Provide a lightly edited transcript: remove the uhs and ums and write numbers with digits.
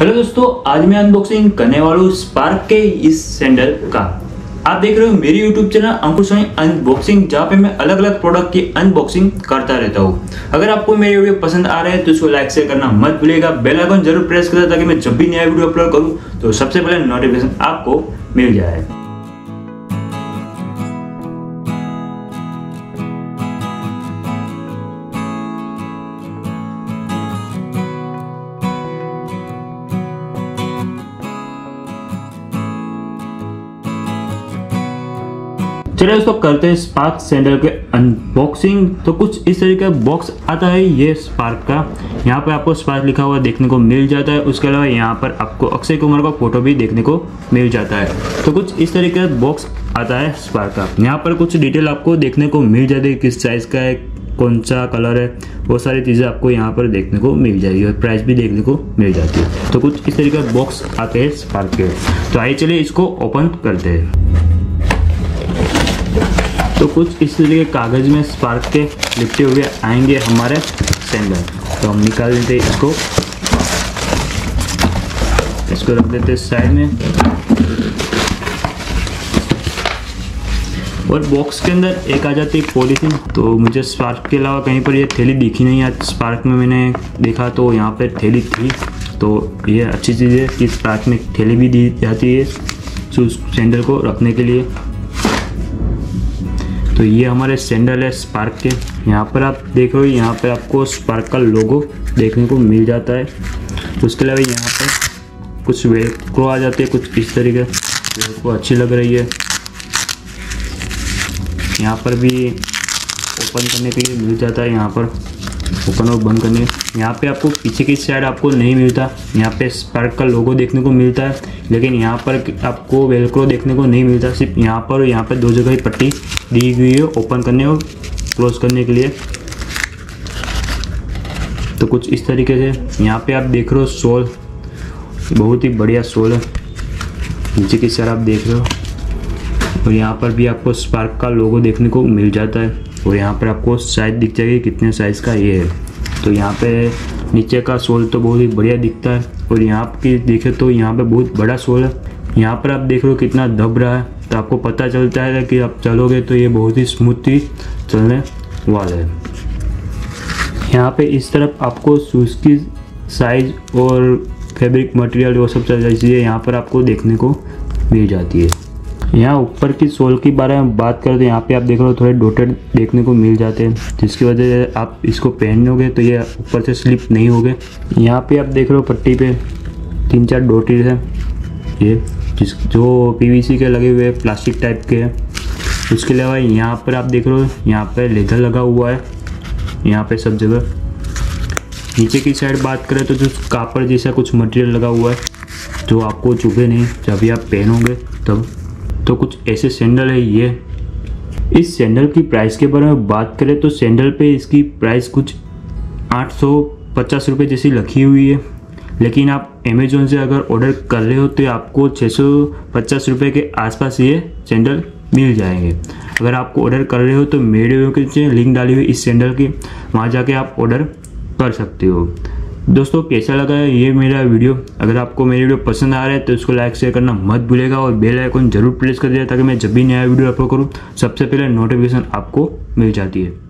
Hello दोस्तों, आज मैं अनबॉक्सिंग करने वाला हूँ स्पार्क के इस सैंडल का। आप देख रहे हो मेरी YouTube channel Ankur Savani unboxing, जहाँ पे मैं अलग अलग प्रोडक्ट की अनबॉक्सिंग करता रहता हूँ। अगर आपको मेरे वीडियो पसंद आ रहा है तो इसको लाइक शेयर करना मत भूलिएगा। बेल आइकन जरूर प्रेस करें ताकि मैं जब भी नया वीडियो अपलोड करूँ तो सबसे पहले नोटिफिकेशन आपको मिल जाए। चलिए दोस्तों, करते हैं स्पार्क सैंडल के अनबॉक्सिंग। तो कुछ इस तरीके का बॉक्स आता है ये स्पार्क का। यहाँ पर आपको स्पार्क लिखा हुआ देखने को मिल जाता है। उसके अलावा यहाँ पर आपको अक्षय कुमार का फोटो भी देखने को मिल जाता है। तो कुछ इस तरीके का बॉक्स आता है स्पार्क का। यहाँ पर कुछ डिटेल आपको देखने को मिल जाती है, किस साइज़ का है, कौन सा कलर है, वो सारी चीज़ें आपको यहाँ पर देखने को मिल जाएगी और प्राइस भी देखने को मिल जाती है। तो कुछ इस तरीके का बॉक्स आते हैं स्पार्क के। तो आइए चलिए इसको ओपन करते हैं। तो कुछ इस तरीके कागज़ में स्पार्क के लिपटे हुए आएंगे हमारे सैंडल। तो हम निकाल देते हैं इसको रख देते हैं साइड में। और बॉक्स के अंदर एक आ जाती है पॉलीथीन। तो मुझे स्पार्क के अलावा कहीं पर ये थैली दिखी नहीं। आज स्पार्क में मैंने देखा तो यहाँ पर थैली थी, तो ये अच्छी चीज़ है कि स्पार्क में थैली भी दी जाती है सैंडल को रखने के लिए। तो ये हमारे सैंडल है स्पार्क के। यहाँ पर आप देखो, यहाँ पर आपको स्पार्क का लोगो देखने को मिल जाता है। उसके अलावा यहाँ पर कुछ वेलक्रो आ जाते हैं, कुछ इस तरीके वेलक्रो अच्छी लग रही है। यहाँ पर भी ओपन करने के लिए मिल जाता है, यहाँ पर ओपन और बंद करने। यहाँ पे आपको पीछे की साइड आपको नहीं मिलता, यहाँ पे स्पार्क का लोगो देखने को मिलता है, लेकिन यहाँ पर आपको वेलक्रो देखने को नहीं मिलता। सिर्फ यहाँ पर और यहाँ पर दो जगह ही पट्टी दी हुई है ओपन करने और क्लोज करने के लिए। तो कुछ इस तरीके से यहाँ पे आप देख रहे हो सोल, बहुत ही बढ़िया सोल है। नीचे की साइड आप देख रहे हो और यहाँ पर भी आपको स्पार्क का लोगो देखने को मिल जाता है। और यहाँ पर आपको साइज दिख जाएगी कितने साइज़ का ये है। तो यहाँ पे नीचे का सोल तो बहुत ही बढ़िया दिखता है। और यहाँ की देखें तो यहाँ पे बहुत बड़ा सोल है। यहाँ पर आप देख रहे हो कितना दब रहा है, तो आपको पता चलता है कि आप चलोगे तो ये बहुत ही स्मूथली चलने वाला है। यहाँ पे इस तरफ आपको शूज़ की साइज़ और फैब्रिक मटेरियल वो सब चीज़ें यहाँ पर आपको देखने को मिल जाती है। यहाँ ऊपर की सोल के बारे में बात करें तो यहाँ पे आप देख रहे हो थोड़े डोटेड देखने को मिल जाते हैं, जिसकी वजह से आप इसको पहनोगे तो ये ऊपर से स्लिप नहीं होगे। यहाँ पे आप देख रहे हो पट्टी पे 3-4 डोटेड है ये, जो पीवीसी के लगे हुए प्लास्टिक टाइप के हैं। उसके अलावा यहाँ पर आप देख रहे हो यहाँ पर लेदर लगा हुआ है यहाँ पे सब जगह। नीचे की साइड बात करें तो जो कापड़ जैसा कुछ मटेरियल लगा हुआ है जो आपको चुभे नहीं जब भी आप पहनोगे तब। तो कुछ ऐसे सैंडल है ये। इस सैंडल की प्राइस के बारे में बात करें तो सैंडल पे इसकी प्राइस कुछ 850 रुपये जैसी लिखी हुई है, लेकिन आप अमेज़ोन से अगर ऑर्डर कर रहे हो तो आपको 650 रुपये के आसपास ये सैंडल मिल जाएंगे। अगर आपको ऑर्डर कर रहे हो तो मेरे वीडियो के लिंक डाली हुई इस सैंडल की, वहाँ जाके आप ऑर्डर कर सकते हो। दोस्तों, कैसा लगा है ये मेरा वीडियो? अगर आपको मेरी वीडियो पसंद आ रहा है तो इसको लाइक शेयर करना मत भूलेगा और बेल आइकन जरूर प्रेस कर देना ताकि मैं जब भी नया वीडियो अपलोड करूँ सबसे पहले नोटिफिकेशन आपको मिल जाती है।